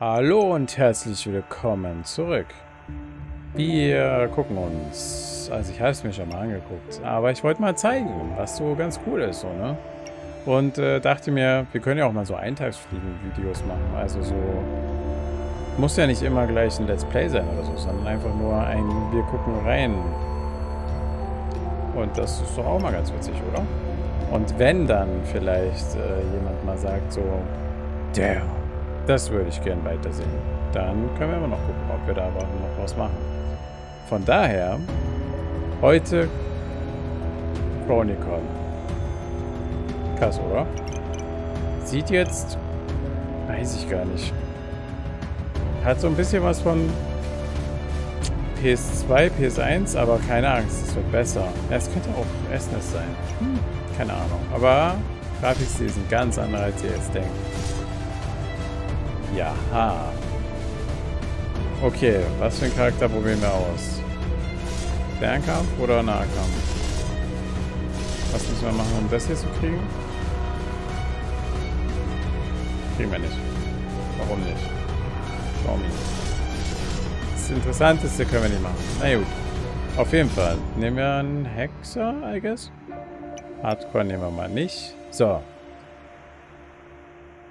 Hallo und herzlich willkommen zurück. Wir gucken uns, also ich habe es mir schon mal angeguckt, aber ich wollte mal zeigen, was so ganz cool ist, so, ne? Und dachte mir, wir können ja auch mal so Eintagsfliegen-Videos machen, also so, muss ja nicht immer gleich ein Let's Play sein oder so, sondern einfach nur ein, wir gucken rein. Und das ist doch auch mal ganz witzig, oder? Und wenn dann vielleicht jemand mal sagt so, damn, das würde ich gern weitersehen, dann können wir immer noch gucken, ob wir da aber noch was machen. Von daher, heute Chronicon. Krass, oder? Sieht jetzt, weiß ich gar nicht. Hat so ein bisschen was von PS2, PS1, aber keine Angst, es wird besser. Es könnte auch SNES sein. Keine Ahnung. Aber Grafikstil sind ganz andere, als ihr jetzt denkt. Jaha. Okay, was für einen Charakter probieren wir aus? Fernkampf oder Nahkampf? Was müssen wir machen, um das hier zu kriegen? Kriegen wir nicht. Warum nicht? Warum nicht? Das Interessanteste können wir nicht machen. Na gut. Auf jeden Fall. Nehmen wir einen Hexer, I guess. Hardcore nehmen wir mal nicht. So.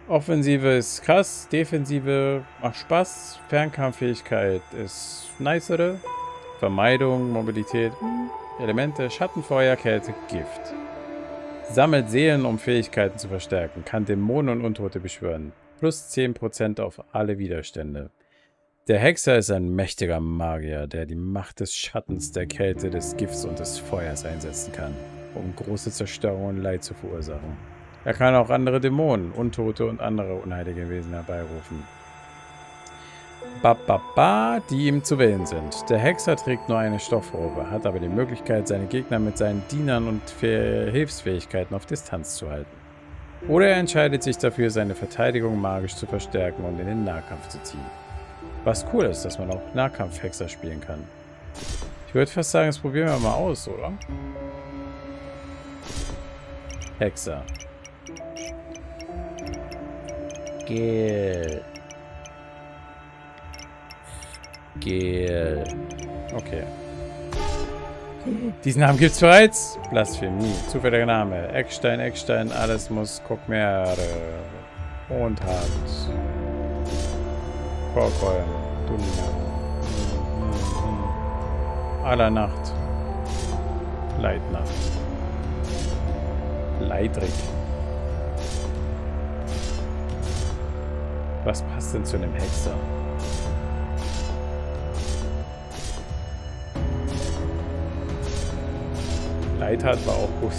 Offensive ist krass, Defensive macht Spaß, Fernkampffähigkeit ist nicere, Vermeidung, Mobilität, Elemente, Schattenfeuer, Kälte, Gift. Sammelt Seelen, um Fähigkeiten zu verstärken, kann Dämonen und Untote beschwören, plus 10% auf alle Widerstände. Der Hexer ist ein mächtiger Magier, der die Macht des Schattens, der Kälte, des Gifts und des Feuers einsetzen kann, um große Zerstörung und Leid zu verursachen. Er kann auch andere Dämonen, Untote und andere unheilige Wesen herbeirufen. Die ihm zu wählen sind. Der Hexer trägt nur eine Stoffrobe, hat aber die Möglichkeit, seine Gegner mit seinen Dienern und Hilfsfähigkeiten auf Distanz zu halten. Oder er entscheidet sich dafür, seine Verteidigung magisch zu verstärken und in den Nahkampf zu ziehen. Was cool ist, dass man auch Nahkampf-Hexer spielen kann. Ich würde fast sagen, das probieren wir mal aus, oder? Hexer. Gel. Okay. Diesen Namen gibt's bereits. Blasphemie. Zufälliger Name. Eckstein, Eckstein, alles muss Kokmere. Und Hand. Korkolm. Dunja. Aller Nacht. Leitnacht. Leidrig. Was passt denn zu einem Hexer? Leithart war auch gut.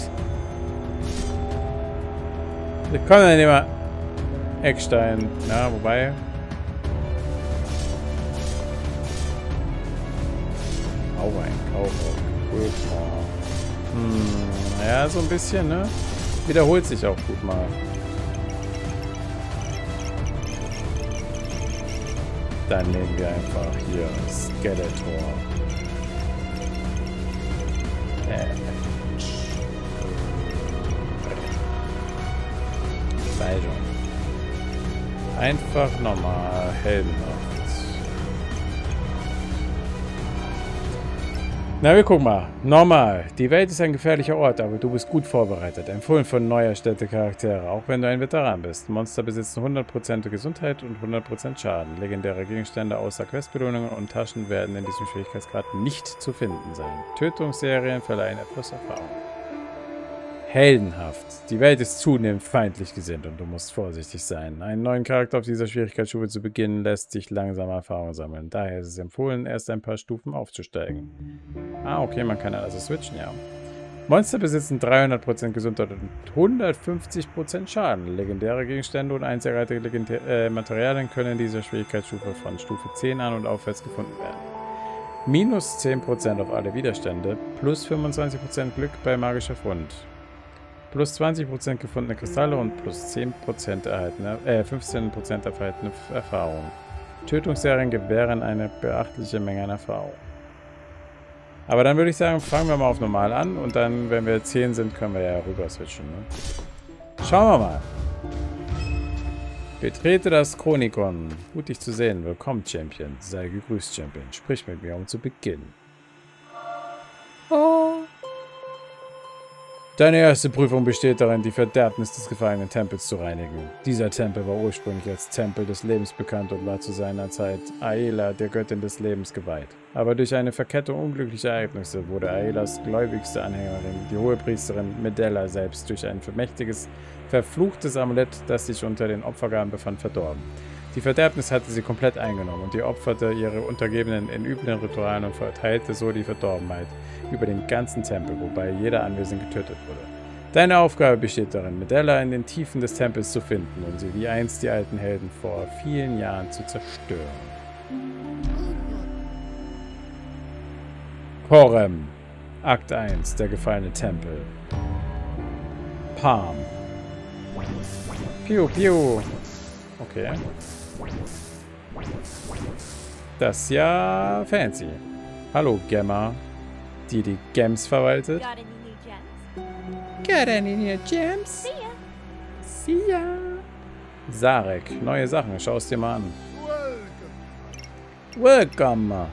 Komm, dann nehmen wir Eckstein. Na, wobei. Auwein. Ja, so ein bisschen, ne? Wiederholt sich auch gut mal. Dann nehmen wir einfach hier Skeletor. Einfach nochmal Heldenhaft. Na, wir gucken mal. Nochmal. Die Welt ist ein gefährlicher Ort, aber du bist gut vorbereitet. Empfohlen von neu erstellten Charaktere, auch wenn du ein Veteran bist. Monster besitzen 100% Gesundheit und 100% Schaden. Legendäre Gegenstände außer Questbelohnungen und Taschen werden in diesem Schwierigkeitsgrad nicht zu finden sein. Tötungsserien verleihen etwas Erfahrung. Heldenhaft. Die Welt ist zunehmend feindlich gesinnt und du musst vorsichtig sein. Einen neuen Charakter auf dieser Schwierigkeitsstufe zu beginnen, lässt dich langsam Erfahrung sammeln. Daher ist es empfohlen, erst ein paar Stufen aufzusteigen. Ah, okay, man kann also switchen, ja. Monster besitzen 300% Gesundheit und 150% Schaden. Legendäre Gegenstände und einzigartige Materialien können in dieser Schwierigkeitsstufe von Stufe 10 an und aufwärts gefunden werden. Minus 10% auf alle Widerstände, plus 25% Glück bei magischer Fund. Plus 20% gefundene Kristalle und plus 15% erhaltene Erfahrung. Tötungsserien gewähren eine beachtliche Menge an Erfahrung. Aber dann würde ich sagen, fangen wir mal auf normal an und dann, wenn wir 10 sind, können wir ja rüber switchen. Ne? Schauen wir mal. Betrete das Chronicon. Gut, dich zu sehen. Willkommen, Champion. Sei gegrüßt, Champion. Sprich mit mir, um zu beginnen. Oh. Deine erste Prüfung besteht darin, die Verderbnis des gefallenen Tempels zu reinigen. Dieser Tempel war ursprünglich als Tempel des Lebens bekannt und war zu seiner Zeit Aela, der Göttin des Lebens, geweiht. Aber durch eine Verkettung unglücklicher Ereignisse wurde Aelas gläubigste Anhängerin, die Hohepriesterin Medella, selbst durch ein mächtiges, verfluchtes Amulett, das sich unter den Opfergaben befand, verdorben. Die Verderbnis hatte sie komplett eingenommen und die opferte ihre Untergebenen in üblen Ritualen und verteilte so die Verdorbenheit über den ganzen Tempel, wobei jeder Anwesende getötet wurde. Deine Aufgabe besteht darin, Medella in den Tiefen des Tempels zu finden und sie wie einst die alten Helden vor vielen Jahren zu zerstören. Horem, Akt 1, der gefallene Tempel. Palm. Piu, piu. Okay. Das ist ja fancy. Hallo, Gemma. Die die Gems verwaltet. Got any new gems? See ya. Sarek, neue Sachen. Schau es dir mal an. Welcome.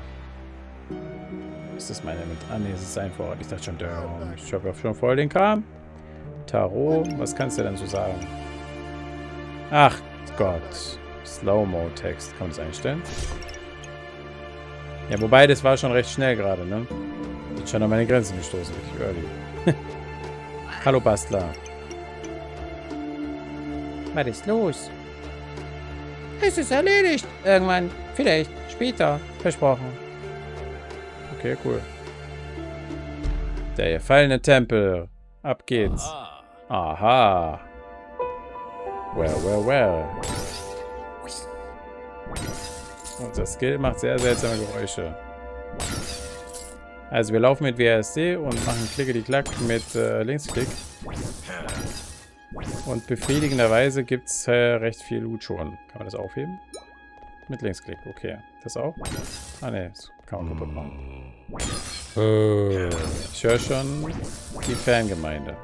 Ist das meine mit? Ah, nee, es ist ein Vorort. Ich dachte schon, ich habe schon voll den Kram. Tarot, was kannst du denn so sagen? Ach Gott. Slow-Mo-Text. Kann man das einstellen? Ja, wobei, das war schon recht schnell gerade, ne? Bin schon an meine Grenzen gestoßen. Ich early. Hallo, Bastler. Was ist los? Es ist erledigt. Irgendwann. Vielleicht. Später. Versprochen. Okay, cool. Der gefallene Tempel. Ab geht's. Aha. Well. Unser Skill macht sehr seltsame Geräusche. Also wir laufen mit WASD und machen Klicke-die-Klack mit Linksklick. Und befriedigenderweise gibt es recht viel Loot schon. Kann man das aufheben? Mit Linksklick, okay. Das auch? Ah ne, das kann man kaputt machen. Ich höre schon die Fangemeinde.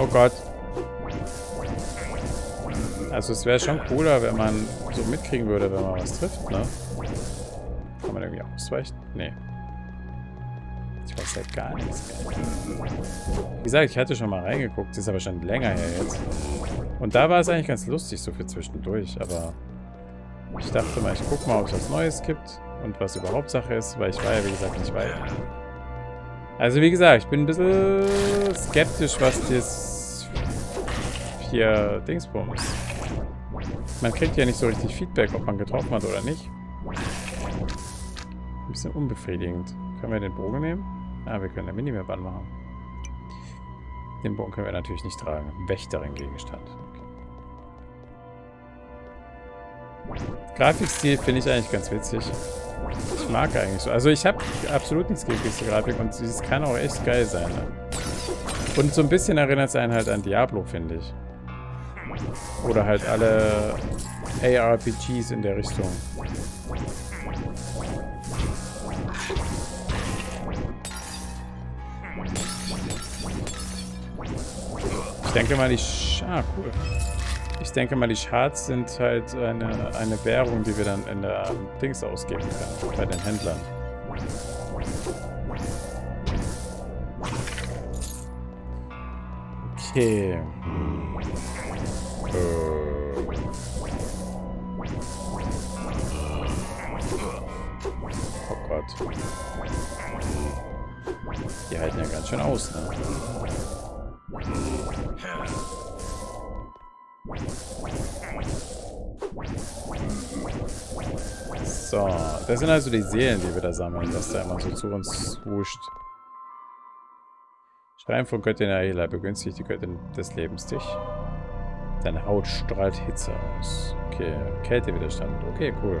Oh Gott. Also es wäre schon cooler, wenn man so mitkriegen würde, wenn man was trifft, ne? Kann man irgendwie ausweichen? Nee. Ich weiß halt gar nichts. Wie gesagt, ich hatte schon mal reingeguckt. Das ist aber schon länger her jetzt. Und da war es eigentlich ganz lustig, so viel zwischendurch. Aber ich dachte mal, ich guck mal, ob es was Neues gibt. Und was überhaupt Sache ist, weil ich war ja, wie gesagt, nicht weit. Also wie gesagt, ich bin ein bisschen skeptisch, was das hier Dingsbums. Man kriegt ja nicht so richtig Feedback, ob man getroffen hat oder nicht. Ein bisschen unbefriedigend. Können wir den Bogen nehmen? Ah, wir können eine Minimap anmachen. Den Bogen können wir natürlich nicht tragen. Wächterin-Gegenstand. Okay. Grafikstil finde ich eigentlich ganz witzig. Ich mag eigentlich so. Also ich habe absolut nichts gegen diese Grafik und es kann auch echt geil sein. Ne? Und so ein bisschen erinnert es einen halt an Diablo, finde ich. Oder halt alle ARPGs in der Richtung. Ich denke mal, die cool. Ich denke mal, die Shards sind halt eine Währung, die wir dann in der Dings ausgeben können, bei den Händlern. Okay. Oh Gott. Die halten ja ganz schön aus, ne? So, das sind also die Seelen, die wir da sammeln, dass da immer so zu uns wuscht. Schreiben von Göttin Aela begünstigt die Göttin des Lebens dich. Deine Haut strahlt Hitze aus. Okay, Kältewiderstand. Okay, cool.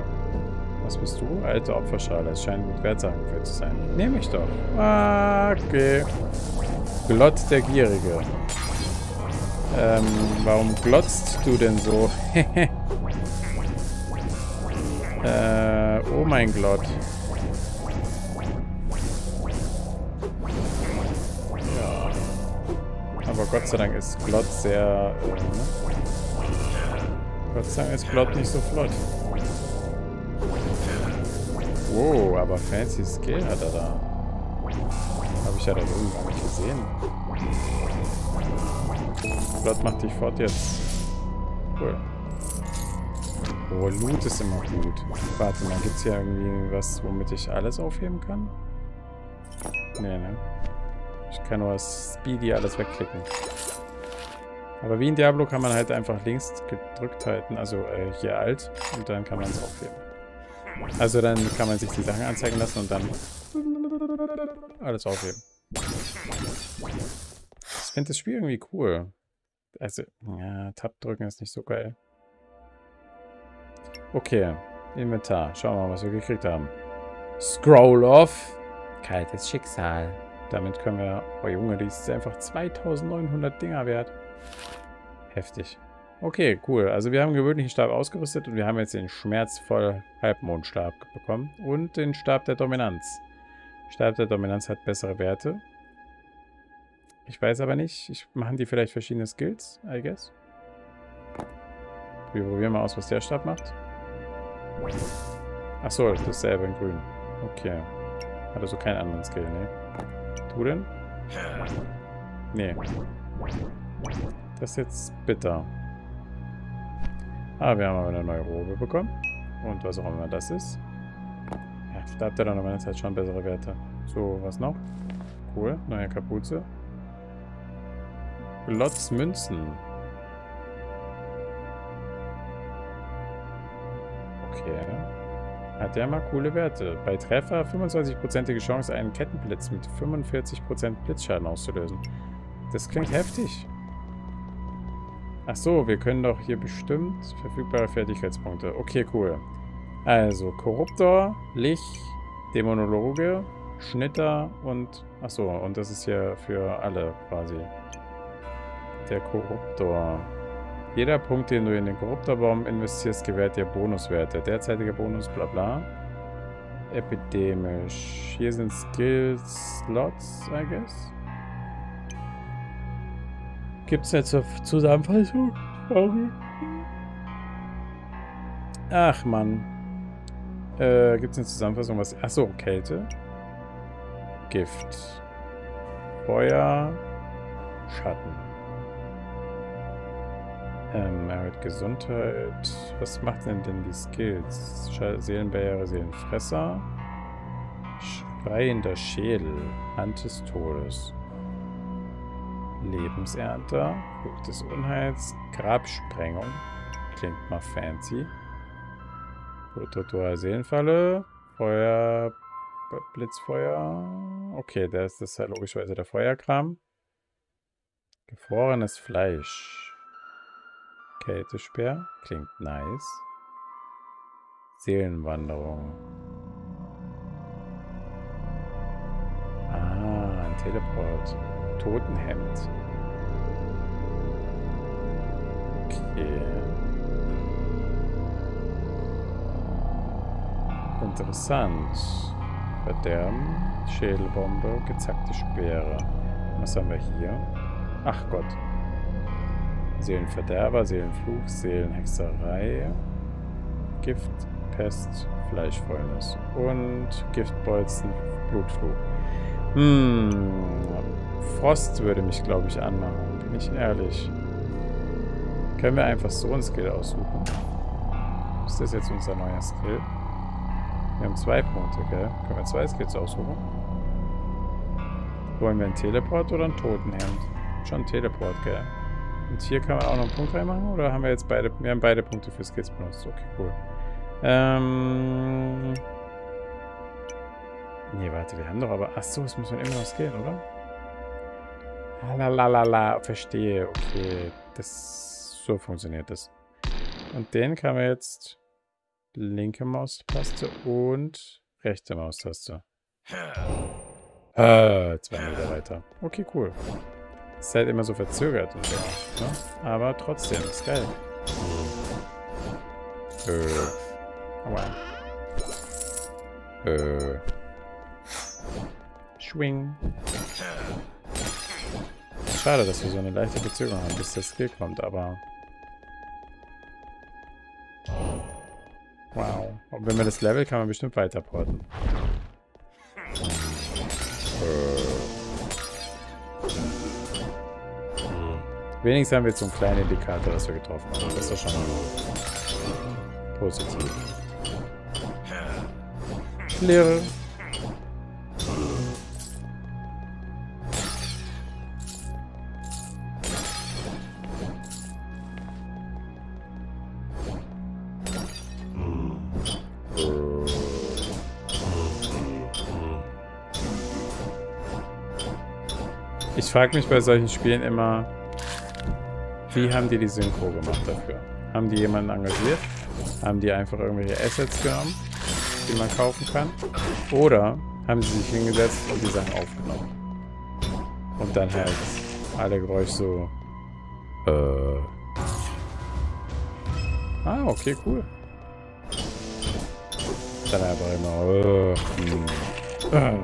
Was bist du? Alte Opferschale. Es scheint mit Wertsachen gefüllt zu sein. Nehme ich doch. Okay. Glotz der Gierige. Warum glotzt du denn so? Oh mein Gott. Ja. Aber Gott sei Dank ist Glott sehr... Gott sei Dank ist Glott nicht so flott. Wow, aber fancy Skill hat er da. Habe ich ja da oben gar nicht gesehen. Glott macht dich fort jetzt. Cool. Oh, Loot ist immer gut. Warte mal, gibt's hier irgendwie was, womit ich alles aufheben kann? Nee, ne? Ich kann nur als Speedy alles wegklicken. Aber wie in Diablo kann man halt einfach links gedrückt halten, also hier alt, und dann kann man es aufheben. Also dann kann man sich die Sachen anzeigen lassen und dann alles aufheben. Ich finde das Spiel irgendwie cool. Also, ja, Tab drücken ist nicht so geil. Okay, Inventar. Schauen wir mal, was wir gekriegt haben. Scroll off. Kaltes Schicksal. Damit können wir... Oh Junge, die ist einfach 2900 Dinger wert. Heftig. Okay, cool. Also wir haben den gewöhnlichen Stab ausgerüstet und wir haben jetzt den schmerzvollen Halbmondstab bekommen. Und den Stab der Dominanz. Stab der Dominanz hat bessere Werte. Ich weiß aber nicht. Machen die vielleicht verschiedene Skills, I guess. Wir probieren mal aus, was der Stab macht. Achso, dasselbe in grün. Okay. Hat also keinen anderen Skill, ne? Du denn? Nee. Das ist jetzt bitter. Ah, wir haben aber eine neue Robe bekommen. Und was auch immer das ist. Ja, Stab der Dominanz hat schon bessere Werte. So, was noch? Cool, neue Kapuze. Glotz Münzen. Okay. Hat der mal coole Werte. Bei Treffer 25%ige Chance, einen Kettenblitz mit 45% Blitzschaden auszulösen. Das klingt heftig. Ach so, wir können doch hier bestimmt verfügbare Fertigkeitspunkte. Okay, cool. Also, Korruptor, Lich, Dämonologe, Schnitter und... Ach so, und das ist hier für alle quasi. Der Korruptor. Jeder Punkt, den du in den Korruptorbaum investierst, gewährt dir Bonuswerte. Derzeitiger Bonus, bla bla. Epidemisch. Hier sind Skill-Slots, I guess. Gibt's jetzt eine Zusammenfassung? Okay. Ach Mann. Gibt's eine Zusammenfassung? Was? Achso, Kälte. Gift. Feuer. Schatten. Erhöht Gesundheit. Was macht denn die Skills? Seelenbarriere, Seelenfresser. Schreiender Schädel. Hand des Todes. Lebensernter. Fluch des Unheils. Grabsprengung. Klingt mal fancy. Prototor Seelenfalle. Feuer. Blitzfeuer. Okay, das ist halt logischerweise der Feuerkram. Gefrorenes Fleisch. Kältesperr. Klingt nice. Seelenwanderung. Ah, ein Teleport. Totenhemd. Okay. Interessant. Verderben. Schädelbombe. Gezackte Speere. Was haben wir hier? Ach Gott. Seelenverderber, Seelenfluch, Seelenhexerei, Gift, Pest, Fleischfäulnis und Giftbolzen, Blutfluch. Frost würde mich, glaube ich, anmachen, bin ich ehrlich. Können wir einfach so ein Skill aussuchen? Ist das jetzt unser neuer Skill? Wir haben 2 Punkte, gell? Können wir 2 Skills aussuchen? Wollen wir einen Teleport oder einen Totenhemd? Schon einen Teleport, gell? Und hier kann man auch noch einen Punkt reinmachen, oder haben wir jetzt beide... Wir haben beide Punkte für Skills benutzt. Okay, cool. Nee, warte, wir haben doch aber... Achso, es muss man immer noch skillen, oder? Lalalala, verstehe. Okay, das... So funktioniert das. Und den kann man jetzt... Linke Maustaste und... Rechte Maustaste. 2 Meter weiter. Okay, cool. Ist halt immer so verzögert und so, ne? Aber trotzdem, ist geil. Aua. Schwing. schade, dass wir so eine leichte Verzögerung haben, bis der Skill kommt, aber... Wow. Und wenn man das Level, kann man bestimmt weiterporten. Wenigstens haben wir jetzt so einen kleinen Indikator, dass wir getroffen haben. Das ist doch schon mal positiv. Leere. Ich frage mich bei solchen Spielen immer, wie haben die Synchro gemacht dafür? Haben die jemanden engagiert? Haben die einfach irgendwelche Assets genommen, die man kaufen kann? Oder haben sie sich hingesetzt und die Sachen aufgenommen? Und dann halt alle Geräusche so... Ah, okay, cool. Dann einfach immer...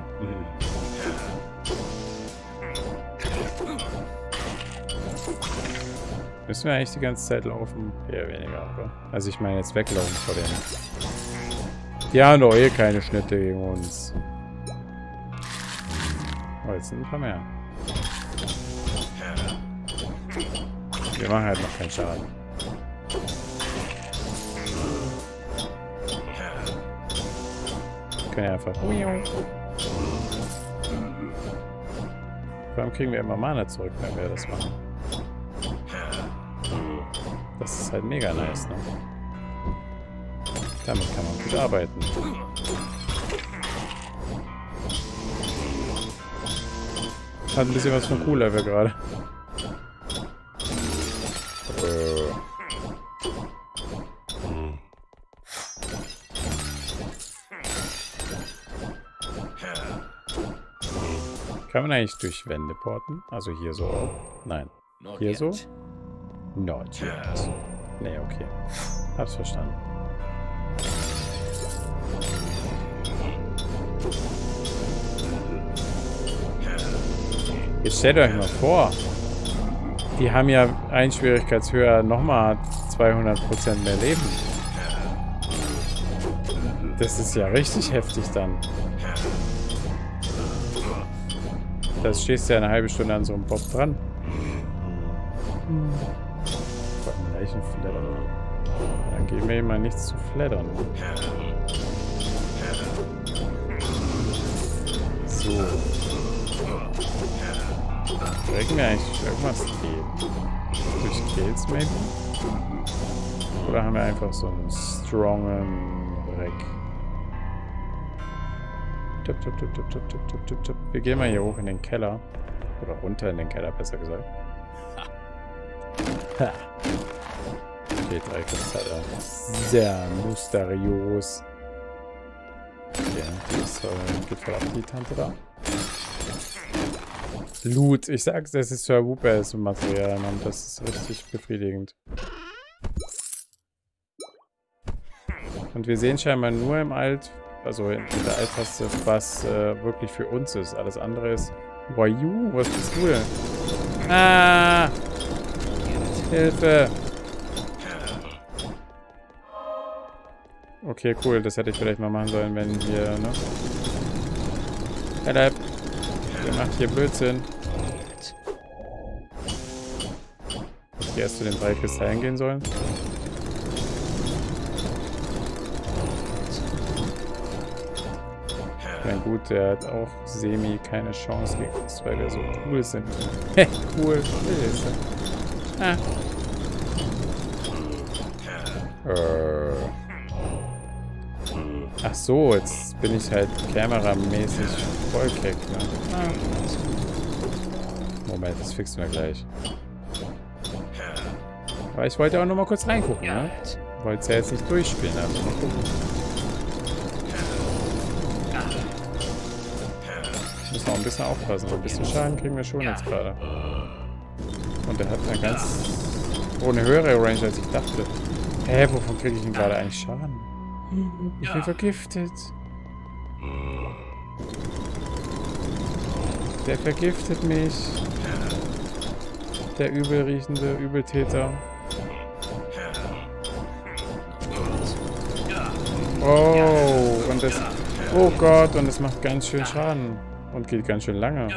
Müssen wir eigentlich die ganze Zeit laufen? Eher weniger, oder? Also ich meine jetzt weglaufen vor denen. Die haben doch eh keine Schnitte gegen uns. Oh, jetzt sind ein paar mehr. Wir machen halt noch keinen Schaden. Wir können ja einfach... Warum kriegen wir immer Mana zurück, wenn wir das machen? Das ist halt mega nice, ne? Damit kann man gut arbeiten. Hat ein bisschen was von Cool-Level gerade. Kann man eigentlich durch Wände porten? Also hier so? Nein. Hier so? Not yet. Nee, okay. Hab's verstanden. Jetzt stellt euch mal vor, die haben ja ein Schwierigkeitshöher nochmal 200% mehr Leben. Das ist ja richtig heftig dann. Da stehst du ja eine halbe Stunde an so einem Boss dran. Dann geben wir ihm mal nichts zu flattern. So. Kriegen wir eigentlich irgendwas durch Kills, maybe? Oder haben wir einfach so einen strongen Dreck? Wir gehen mal hier hoch in den Keller. Oder runter in den Keller, besser gesagt. Ha! Dreck ist halt auch sehr mysteriös. Okay, das geht voll auf die Tante da. Loot, ich sag's, das ist für Wooper so Material, Mann. Das ist richtig befriedigend. Und wir sehen scheinbar nur im Alt, also in der Alt-Taste, was wirklich für uns ist. Alles andere ist. Boah, you, was bist du denn? Ah! Hilfe! Okay, cool. Das hätte ich vielleicht mal machen sollen, wenn hier, ne? Hey, Leib. Ihr macht hier Blödsinn. Hätte ich erst zu den drei Kristallen gehen sollen? Na gut, der hat auch semi keine Chance gegen uns, weil wir so cool sind. Heh, cool. Ah. Ach so, jetzt bin ich halt kameramäßig voll keck, ne? Ah. Moment, das fixen wir gleich. Aber ich wollte auch nur mal kurz reingucken, ne? Ich wollte es ja jetzt nicht durchspielen, also mal gucken. Müssen wir auch ein bisschen aufpassen, weil ein bisschen Schaden kriegen wir schon jetzt gerade. Und der hat eine ganz... ohne höhere Range, als ich dachte. Hä, wovon kriege ich denn gerade eigentlich Schaden? Ich bin vergiftet. Der vergiftet mich. Der übelriechende Übeltäter. Oh, und das... Oh Gott, und es macht ganz schön Schaden. Und geht ganz schön lange.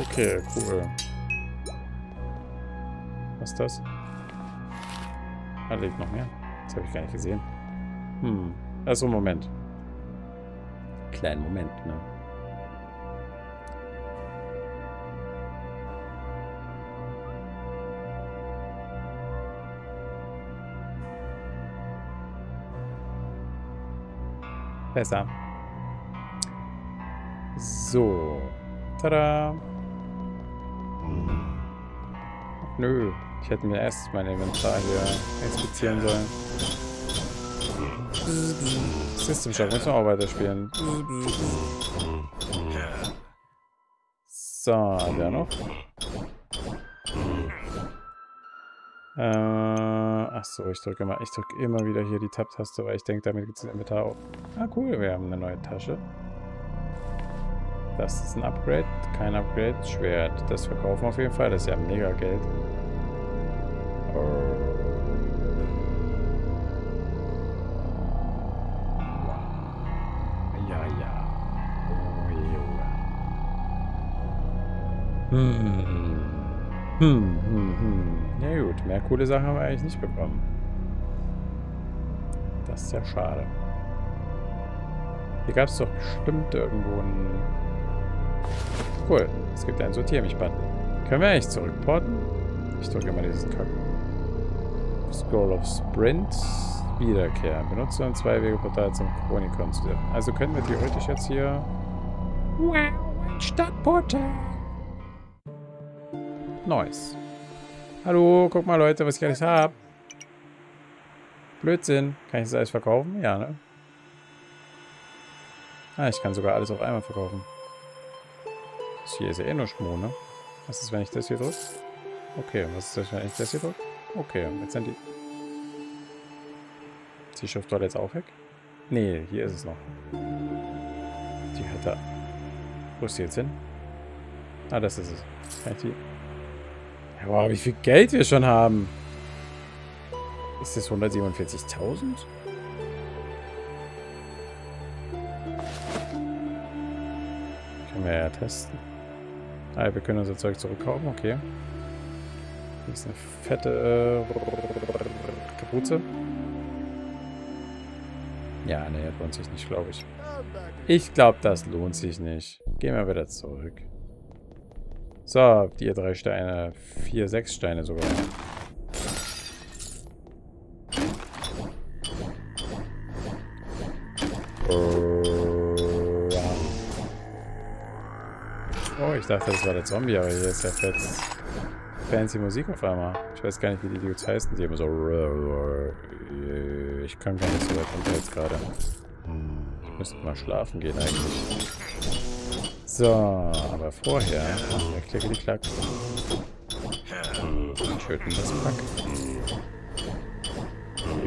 Okay, cool. Was ist das? Ah, liegt noch mehr. Das habe ich gar nicht gesehen. Hm. Achso, Moment. Kleinen Moment, ne? Besser. So. Tada. Nö. Ich hätte mir erst mein Inventar hier inspizieren sollen. System Shock, müssen wir auch weiterspielen. So, der noch. Achso, ich drücke immer wieder hier die Tab-Taste, weil ich denke, damit gibt es ein Inventar auf. Ah, cool, wir haben eine neue Tasche. Das ist ein Upgrade, kein Upgrade, Schwert. Das verkaufen wir auf jeden Fall, das ist ja mega Geld. Ja, ja. Ja gut, mehr coole Sachen haben wir eigentlich nicht bekommen. Das ist ja schade. Hier gab es doch bestimmt irgendwo einen... Cool, es gibt einen Sortier-mich-Button. Können wir eigentlich zurückporten? Ich drücke immer diesen Kack. Scroll of Sprint. Wiederkehr. Benutze ein Zwei-Wege-Portal zum Chronicon zu dir. Also können wir theoretisch jetzt hier... Wow, ein Stadtportal. Neues. Hallo, guck mal Leute, was ich alles habe. Blödsinn. Kann ich das alles verkaufen? Ja, ne? Ah, ich kann sogar alles auf einmal verkaufen. Das hier ist ja eh nur Schmuh, ne? Was ist, wenn ich das hier drücke? Okay, was ist das, wenn ich das hier drücke? Okay, jetzt sind die... Ist die Schrift dort jetzt auch weg? Nee, hier ist es noch. Die hat da... Wo ist die jetzt hin? Ah, das ist es. Kann ich die... Wow, wie viel Geld wir schon haben. Ist das 147.000? Können wir ja testen. Ah, wir können unser Zeug zurückkaufen, okay. Hier ist eine fette Kapuze. Ja, ne, das lohnt sich nicht, glaube ich. Ich glaube, das lohnt sich nicht. Gehen wir wieder zurück. So, die 3 Steine. 4, 6 Steine sogar. Oh, ich dachte, das war der Zombie, aber hier ist ja fetz fancy Musik auf einmal. Ich weiß gar nicht, wie die Dudes heißen. Die immer so... Ich kann gar nicht so weit runter jetzt gerade. Ich müsste mal schlafen gehen eigentlich. So, aber vorher... Ja, klick-klick-klack. Töten das Pack. Und...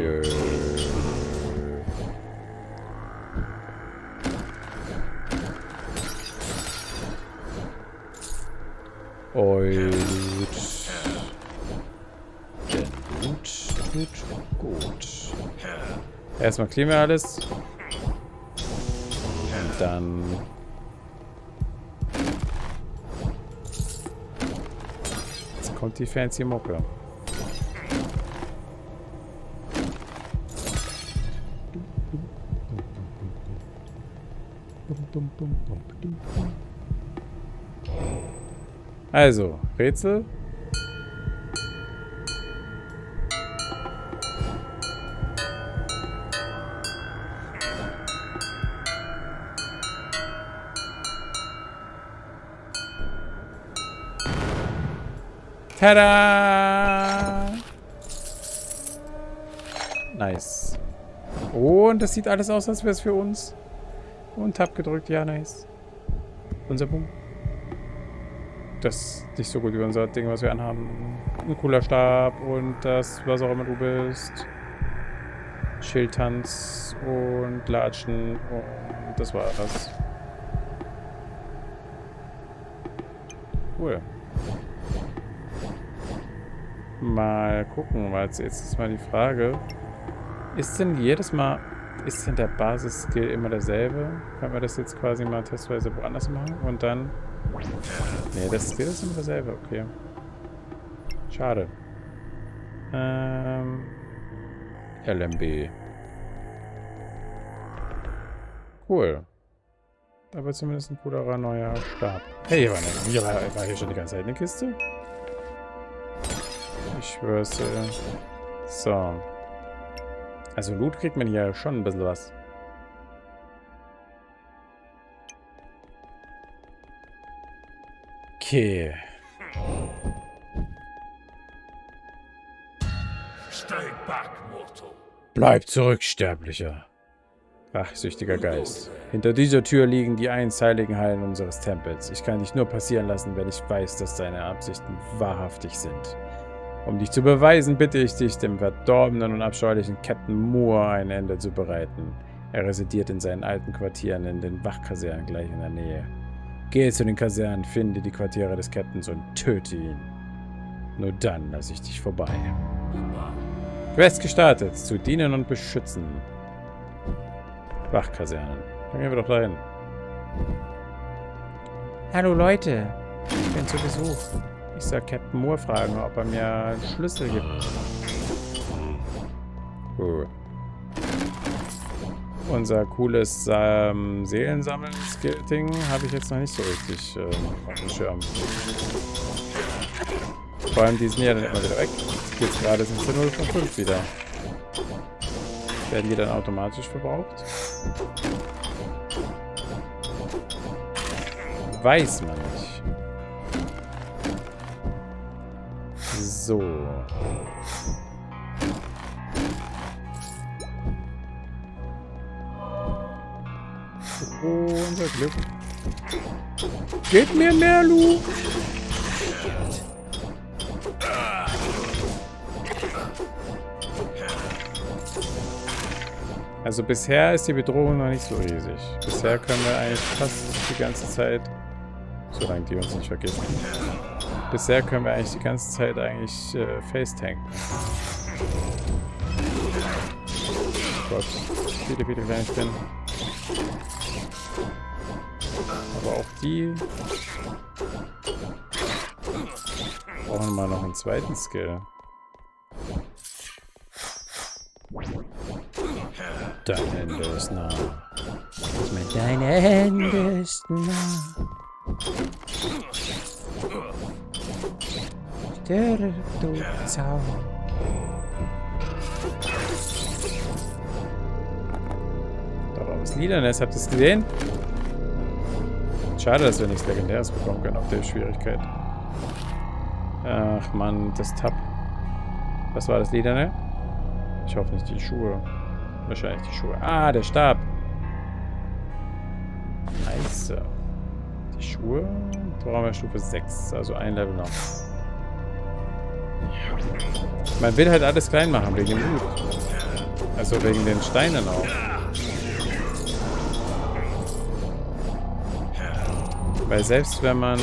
Gut. Erstmal clearen wir alles. Und dann... Kommt die fancy Mucke. Also, Rätsel. Tada! Nice. Oh, und das sieht alles aus, als wäre es für uns. Und Tab gedrückt, ja, nice. Unser Boom. Das ist nicht so gut wie unser Ding, was wir anhaben. Ein cooler Stab und das, was auch immer du bist. Schildtanz und Latschen und das war alles. cool. Mal gucken, weil jetzt ist mal die Frage, ist denn jedes Mal, ist denn der Basis-Skill immer derselbe? Können wir das jetzt quasi mal testweise woanders machen und dann... Ne, das Skill ist immer derselbe, okay. Schade. LMB. Cool. Aber zumindest ein coolerer neuer Stab. Hey, hier war hier schon die ganze Zeit eine Kiste? Ich schwör's. So. Also Loot kriegt man hier schon ein bisschen was. Okay. Bleib zurück, Sterblicher. Ach, süchtiger Geist. Hinter dieser Tür liegen die einst heiligen Hallen unseres Tempels. Ich kann dich nur passieren lassen, wenn ich weiß, dass deine Absichten wahrhaftig sind. Um dich zu beweisen, bitte ich dich, dem verdorbenen und abscheulichen Captain Moore ein Ende zu bereiten. Er residiert in seinen alten Quartieren in den Wachkasernen gleich in der Nähe. Gehe zu den Kasernen, finde die Quartiere des Captains und töte ihn. Nur dann lasse ich dich vorbei. Quest gestartet. Zu dienen und beschützen. Wachkasernen. Dann gehen wir doch dahin. Hallo Leute. Ich bin zu Besuch. Ich soll Captain Moore fragen, ob er mir einen Schlüssel gibt. Cool. Unser cooles Seelensammeln-Skill-Ding habe ich jetzt noch nicht so richtig auf dem Schirm. Vor allem die sind ja dann immer wieder weg. Jetzt gerade sind sie 0 von 5 wieder. Werden die dann automatisch verbraucht? Weiß man nicht. So. Oh, unser Glück. Gib mir mehr, Lu! Also bisher ist die Bedrohung noch nicht so riesig. Bisher können wir eigentlich fast die ganze Zeit, solange die uns nicht vergessen, bisher können wir eigentlich die ganze Zeit facetanken. Oh Gott, viele, viele kleine Spinnen. Aber auch die brauchen mal noch einen zweiten Skill. Dein Ende ist nah. Dein Ende ist nah. Stirb, du Zauber. Da war was Liedernes, habt ihr es gesehen? Schade, dass wir nichts Legendäres bekommen können auf der Schwierigkeit. Ach man, das Tab. Was war das Liederne? Ich hoffe nicht die Schuhe. Wahrscheinlich die Schuhe. Ah, der Stab. Nice. Die Schuhe. Da brauchen wir Stufe 6. Also ein Level noch. Man will halt alles klein machen wegen dem Loot. Also wegen den Steinen auch. Weil selbst wenn man...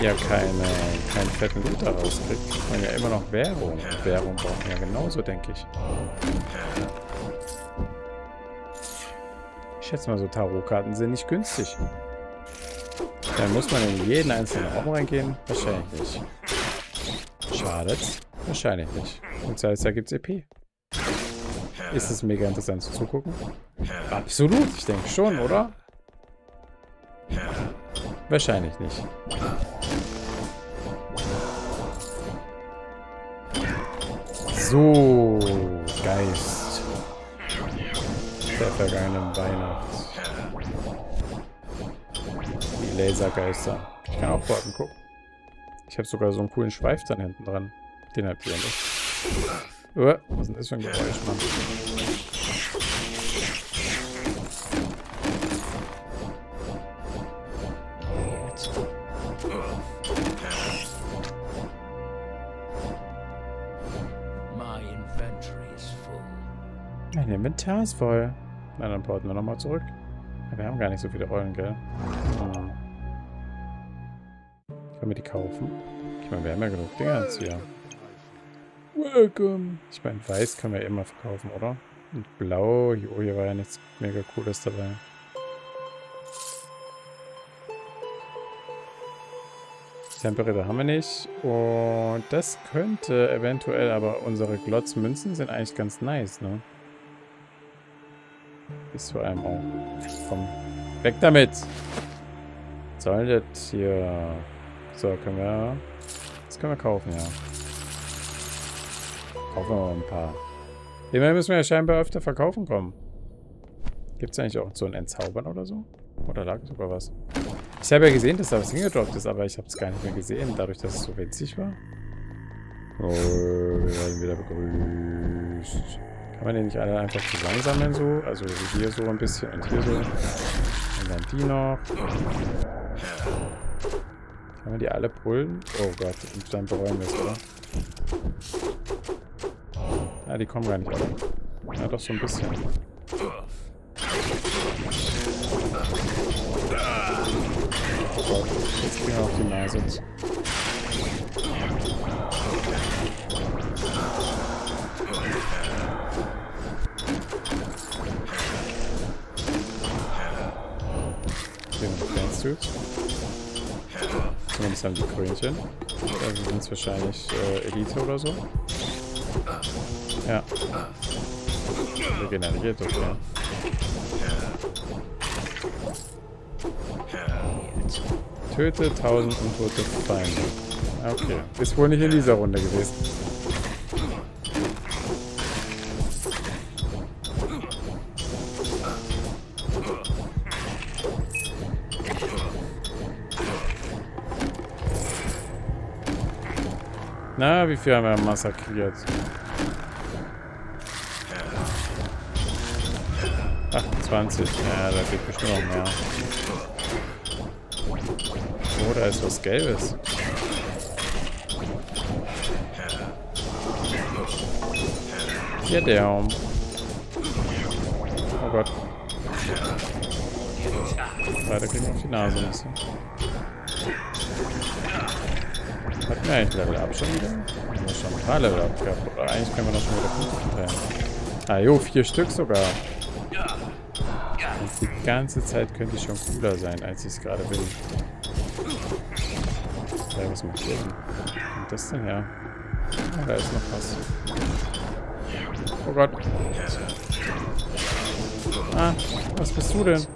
ja keinen fetten Loot daraus kriegt, kriegt man ja immer noch Währung. Und Währung braucht man ja genauso, denke ich. Ich schätze mal, so Tarotkarten sind nicht günstig. Dann muss man in jeden einzelnen Raum reingehen? Wahrscheinlich nicht. Schadet's? Wahrscheinlich nicht. Und das heißt, da gibt's EP. Ist es mega interessant zu zugucken? Absolut, ich denke schon, oder? Wahrscheinlich nicht. So, Geist der vergangenen Weihnacht. Die Lasergeister. Ich kann auch warten, gucken. Ich habe sogar so einen coolen Schweif dann hinten dran. Den habt ihr nicht. Was ist denn das für ein Geräusch, Mann? My inventory is full. Inventar ist voll. Na, dann porten wir nochmal zurück. Wir haben gar nicht so viele Rollen, gell? Hm. Können wir die kaufen? Ich meine, wir haben ja genug Dinger jetzt hier. Welcome! Ich meine, weiß können wir ja immer verkaufen, oder? Und blau, oh, hier war ja nichts mega Cooles dabei. Temperatur haben wir nicht. Und das könnte eventuell, aber unsere Glotzmünzen sind eigentlich ganz nice, ne? Ist vor allem auch. Komm, weg damit! Was soll das hier? So, können wir... Das können wir kaufen, ja. Kaufen wir mal ein paar. Immerhin müssen wir ja scheinbar öfter verkaufen kommen. Gibt es eigentlich auch so ein Entzaubern oder so? Oder lag sogar was? Ich habe ja gesehen, dass da was hingedroppt ist, aber ich habe es gar nicht mehr gesehen, dadurch, dass es so winzig war. Oh, wir werden wieder begrüßt. Kann man den nicht alle einfach zusammensammeln so? Also hier so ein bisschen und hier so. Und dann die noch. Kann man die alle pullen? Oh Gott, und dann bereuen wir es, oder? Ah, die kommen gar nicht alle. Ja, doch so ein bisschen. Oh Gott, jetzt kriegen wir auf die Nase. Hier noch ein kleines Typ. Zumindest haben die Krönchen. Also sind es wahrscheinlich Elite oder so. Ja. Regeneriert, okay. Töte 1000 untote Feinde. Okay. Ist wohl nicht in dieser Runde gewesen. Na, wie viel haben wir massakriert? Ach, 20. Ja, da geht bestimmt noch mehr. Oh, da ist was Gelbes. Hier der. Oh Gott. Leider kriegen wir auf die Nase müssen. Hatten wir eigentlich Level Up schon wieder? Wir haben schon ein paar Level Up gehabt. Oder eigentlich können wir noch schon wieder Punkte verteilen. Ah jo, 4 Stück sogar. Und die ganze Zeit könnte ich schon cooler sein, als ich es gerade bin. Ja, was macht ihr denn? Was kommt das denn her? Oh, da ist noch was. Oh Gott. Ah, was bist du denn?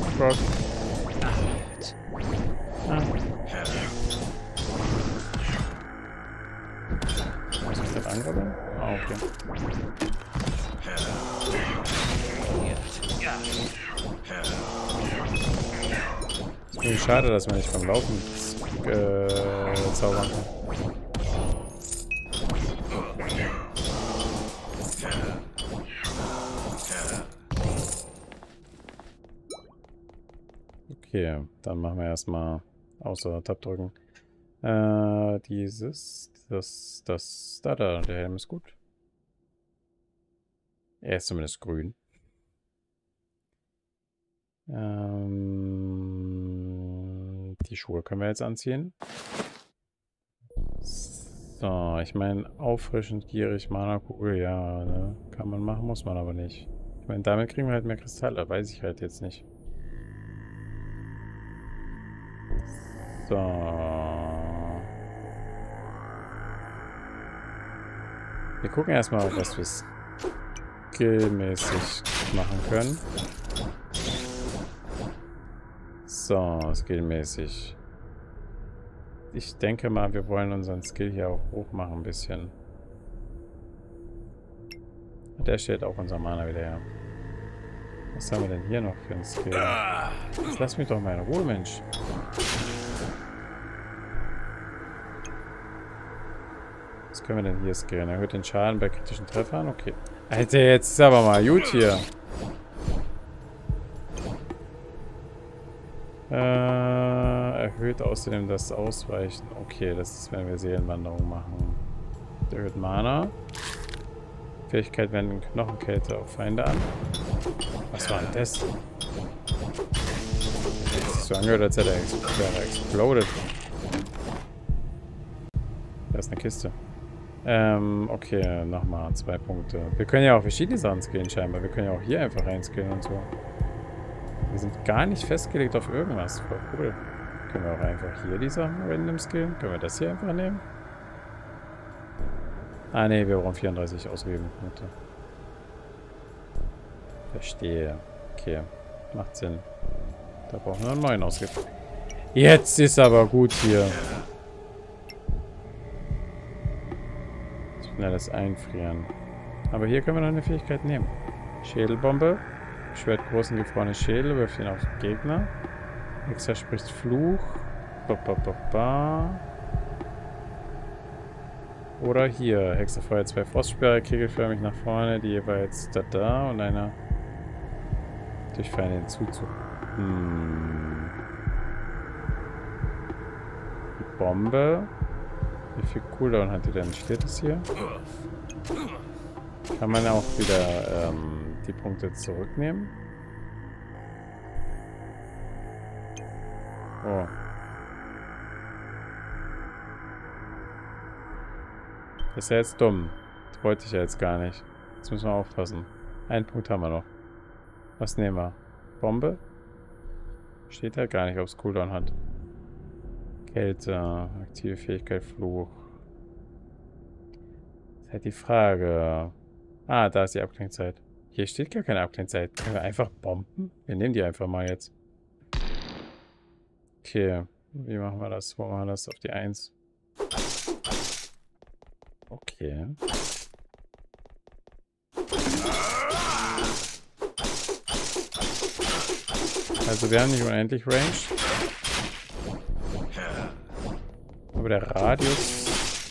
Oh Gott. Ah. Was ist das angrabbeln? Ah, okay. Schade, dass man nicht beim Laufen zaubern kann. Okay, dann machen wir erstmal außer Tab drücken. Der Helm ist gut. Er ist zumindest grün. Die Schuhe können wir jetzt anziehen. So, ich meine, auffrischend, gierig, Mana-Kugel, ja, ne? Kann man machen, muss man aber nicht. Ich meine, damit kriegen wir halt mehr Kristalle, weiß ich halt jetzt nicht. So. Wir gucken erstmal, was wir skillmäßig machen können. So, skillmäßig. Ich denke mal, wir wollen unseren Skill hier auch hoch machen ein bisschen. Und der stellt auch unser Mana wieder her. Was haben wir denn hier noch für einen Skill? Jetzt lass mich doch mal in Ruhe, Mensch. Was können wir denn hier skillen? Erhöht den Schaden bei kritischen Treffern? Okay. Alter, jetzt ist aber mal gut hier. Erhöht außerdem das Ausweichen. Okay, das ist, wenn wir Seelenwanderung machen. Erhöht Mana. Fähigkeit wenden Knochenkälte auf Feinde an. Was war denn das? Das ist so angehört, als hätte er exploded. Da ist eine Kiste. Okay, nochmal 2 Punkte. Wir können ja auch verschiedene Sachen skillen scheinbar. Wir können ja auch hier einfach rein skillen und so. Wir sind gar nicht festgelegt auf irgendwas. Voll cool. Können wir auch einfach hier die Sachen random skillen? Können wir das hier einfach nehmen? Ah ne, wir brauchen 34 Auslebenpunkte. Verstehe. Okay, macht Sinn. Da brauchen wir einen neuen Ausgabe. Jetzt ist aber gut hier. Na, das Einfrieren. Aber hier können wir noch eine Fähigkeit nehmen. Schädelbombe. Schwert großen gefrorene Schädel. Wirft ihn auf den Gegner. Hexer spricht Fluch. Oder hier. Hexer feuert 2 Frostsperre. Kegelförmig nach vorne. Die jeweils da und einer durch Feinde hinzuzug. Die Bombe. Wie viel Cooldown hat die denn? Steht das hier? Kann man auch wieder die Punkte zurücknehmen? Oh. Das ist ja jetzt dumm. Das wollte ich ja jetzt gar nicht. Jetzt müssen wir aufpassen. Einen Punkt haben wir noch. Was nehmen wir? Bombe? Steht ja gar nicht, ob es Cooldown hat. Kälte, aktive Fähigkeit, Fluch. Das ist halt die Frage. Ah, da ist die Abklingzeit. Hier steht gar keine Abklingzeit. Können wir einfach bomben? Wir nehmen die einfach mal jetzt. Okay. Wie machen wir das? Wo machen wir das? Auf die 1. Okay. Also wir haben nicht unendlich Range. Aber der Radius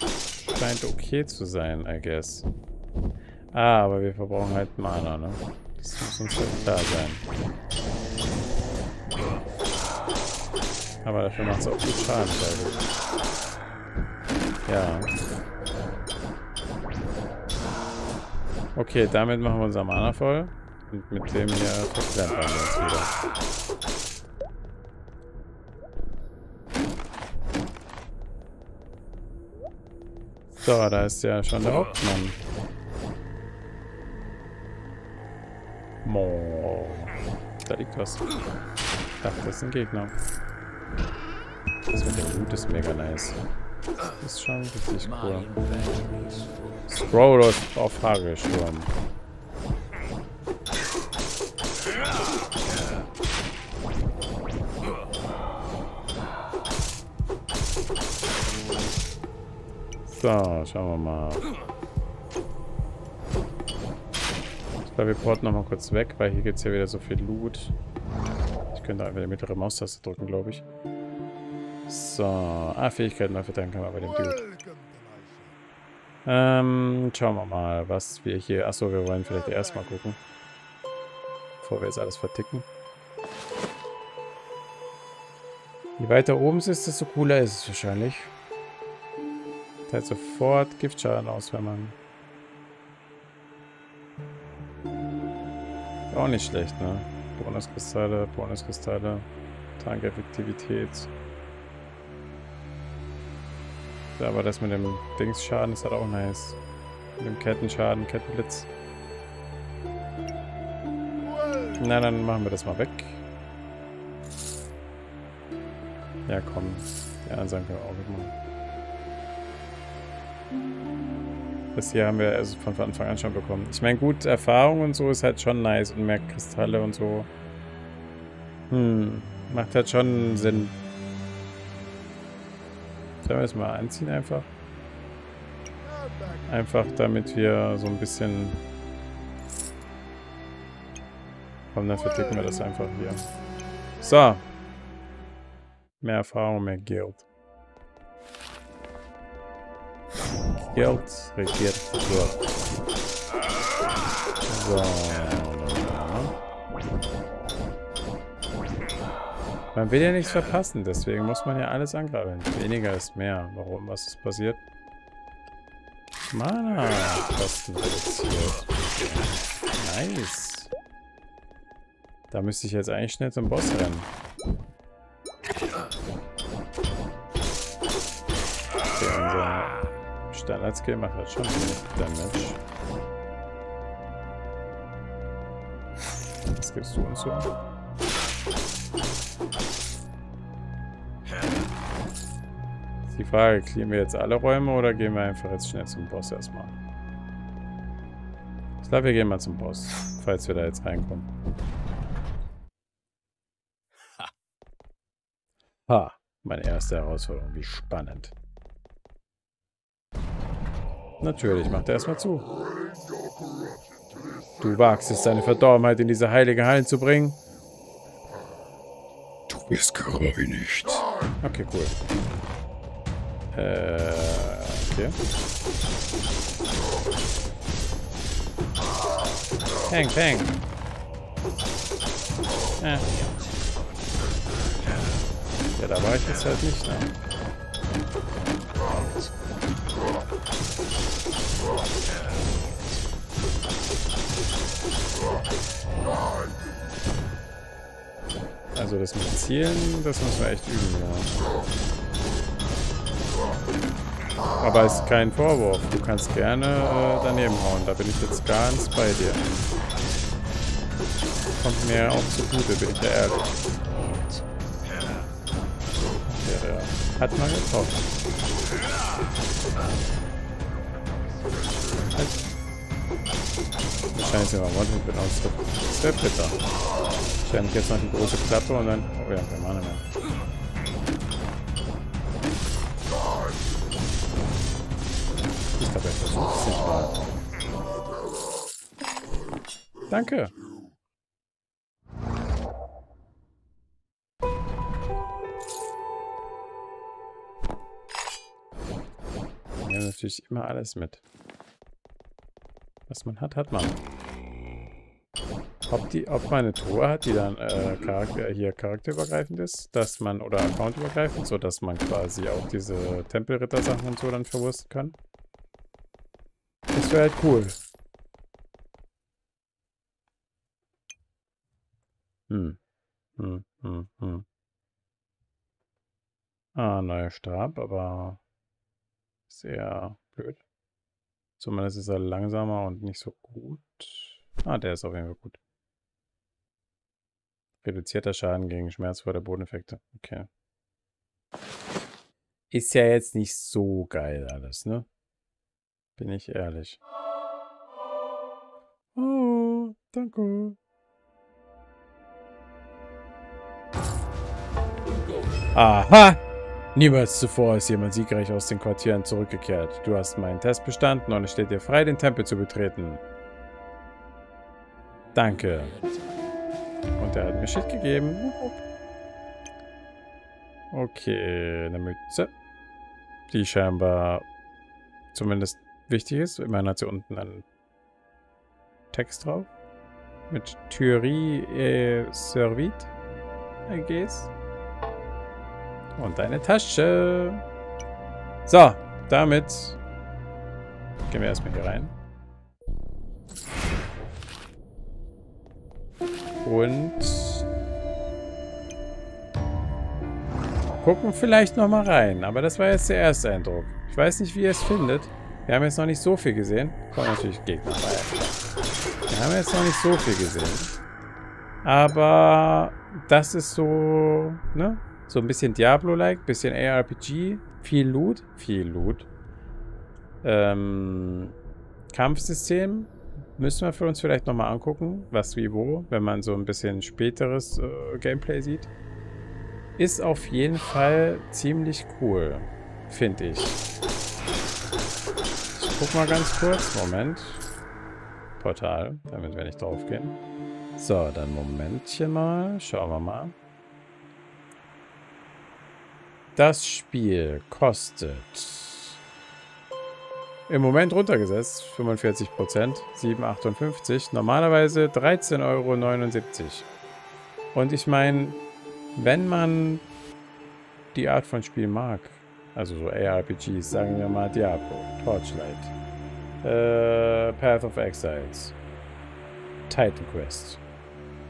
scheint okay zu sein, I guess. Ah, aber wir verbrauchen halt Mana, ne? Das muss uns halt klar sein. Aber dafür macht es auch viel Schaden, glaube ich. Ja. Okay, damit machen wir unser Mana voll. Und mit dem hier verklempern wir uns wieder. So, da ist ja schon der Hauptmann. Mooo. Da liegt was. Ich dachte, das ist ein Gegner. Das mit dem Blut ist mega nice. Das ist schon richtig cool. Scroll auf Hagelsturm. So, schauen wir mal. Ich glaube, wir porten nochmal kurz weg, weil hier gibt es ja wieder so viel Loot. Ich könnte einfach die mittlere Maustaste drücken, glaube ich. So. Ah, Fähigkeiten dafür danken wir bei dem Dude. Schauen wir mal, was wir hier... Achso, wir wollen vielleicht erstmal gucken. Bevor wir jetzt alles verticken. Je weiter oben es ist, desto cooler ist es wahrscheinlich. Halt sofort Giftschaden aus, wenn man... Auch nicht schlecht, ne? Bonuskristalle, Bonuskristalle, Tankeffektivität. Ja, aber das mit dem Dingsschaden ist halt auch nice. Mit dem Kettenschaden, Kettenblitz. Na, dann machen wir das mal weg. Ja, komm. Die anderen Sachen können wir auch mitmachen. Das hier haben wir also von Anfang an schon bekommen. Ich meine, gut, Erfahrung und so ist halt schon nice. Und mehr Kristalle und so. Macht halt schon Sinn. Sollen wir das mal anziehen einfach? Einfach, damit wir so ein bisschen... Komm, dann verticken wir das einfach hier. So. Mehr Erfahrung, mehr Geld. Geld regiert dort. So. Man will ja nichts verpassen, deswegen muss man ja alles angreifen. Weniger ist mehr. Warum? Was ist passiert? Mana Kosten reduziert. Nice. Da müsste ich jetzt eigentlich schnell zum Boss rennen. Okay, unser Standard-Skill macht halt schon viel Damage. Was gibst du uns so? Die Frage, clearen wir jetzt alle Räume oder gehen wir einfach jetzt schnell zum Boss erstmal? Ich glaube, wir gehen mal zum Boss, falls wir da jetzt reinkommen. Ha, meine erste Herausforderung, wie spannend. Natürlich, macht er erstmal zu. Du wagst es, deine Verdorbenheit in diese heilige Hallen zu bringen? Du bist gereinigt. Okay, cool. Okay. Peng, peng. Ja, da war ich jetzt halt nicht, ne? Also das mit Zielen, das müssen wir echt üben, ja. Aber ist kein Vorwurf. Du kannst gerne daneben hauen. Da bin ich jetzt ganz bei dir. Kommt mir auch zugute, bin ich da ehrlich. Der hat mal getroffen. Halt. Wahrscheinlich sind wir am One-Hit mit uns. Step-Hitter. Ich stelle mich jetzt noch die große Klappe und dann... Oh ja, der Mann mehr. Danke. Ich nehme natürlich immer alles mit. Was man hat, hat man. Ob man eine Truhe hat, die dann hier charakterübergreifend ist, dass man oder accountübergreifend, sodass man quasi auch diese Tempelritter-Sachen und so dann verwursten kann. Das wäre halt cool. Ah, neuer Stab, aber sehr blöd. Zumindest ist er langsamer und nicht so gut. Ah, der ist auf jeden Fall gut. Reduzierter Schaden gegen schmerzvolle Bodeneffekte. Okay. Ist ja jetzt nicht so geil alles, ne? Bin ich ehrlich. Oh, danke. Aha! Niemals zuvor ist jemand siegreich aus den Quartieren zurückgekehrt. Du hast meinen Test bestanden und es steht dir frei, den Tempel zu betreten. Danke. Und er hat mir Shit gegeben. Okay, eine Mütze. Die scheinbar zumindest wichtig ist. Immerhin hat sie unten einen Text drauf. Mit Theorie servit. I guess. Und eine Tasche. So, damit gehen wir erstmal hier rein. Und gucken vielleicht nochmal rein. Aber das war jetzt der erste Eindruck. Ich weiß nicht, wie ihr es findet. Wir haben jetzt noch nicht so viel gesehen. Kommen natürlich Gegner bei. Wir haben jetzt noch nicht so viel gesehen. Aber das ist so, ne? So ein bisschen Diablo-like, bisschen ARPG, viel Loot, Kampfsystem müssen wir für uns vielleicht nochmal angucken, was wie wo, wenn man so ein bisschen späteres Gameplay sieht. Ist auf jeden Fall ziemlich cool, finde ich. Ich guck mal ganz kurz, Moment. Portal, damit wir nicht draufgehen. So, dann Momentchen mal, schauen wir mal. Das Spiel kostet im Moment runtergesetzt 45%, 7,58, normalerweise 13,79 Euro. Und ich meine, wenn man die Art von Spiel mag, also so ARPGs, sagen wir mal Diablo, Torchlight, Path of Exiles. Titan Quest.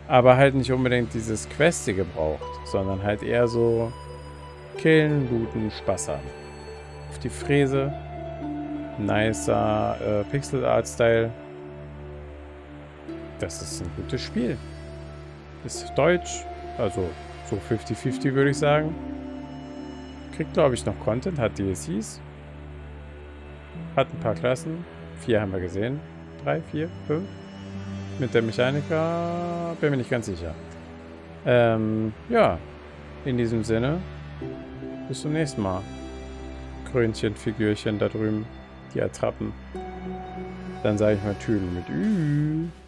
Aber halt nicht unbedingt dieses Questige braucht, sondern halt eher so killen, looten, Spaß haben. Auf die Fräse. Nicer Pixel-Art-Style. Das ist ein gutes Spiel. Ist deutsch, also so 50-50 würde ich sagen. Kriegt, glaube ich, noch Content, hat DLCs. Hat ein paar Klassen. 4 haben wir gesehen. 3, 4, 5. Mit der Mechaniker bin mir nicht ganz sicher. Ja, in diesem Sinne, bis zum nächsten Mal. Krönchen, Figürchen da drüben, die Attrappen. Dann sage ich mal Tülen mit Ü.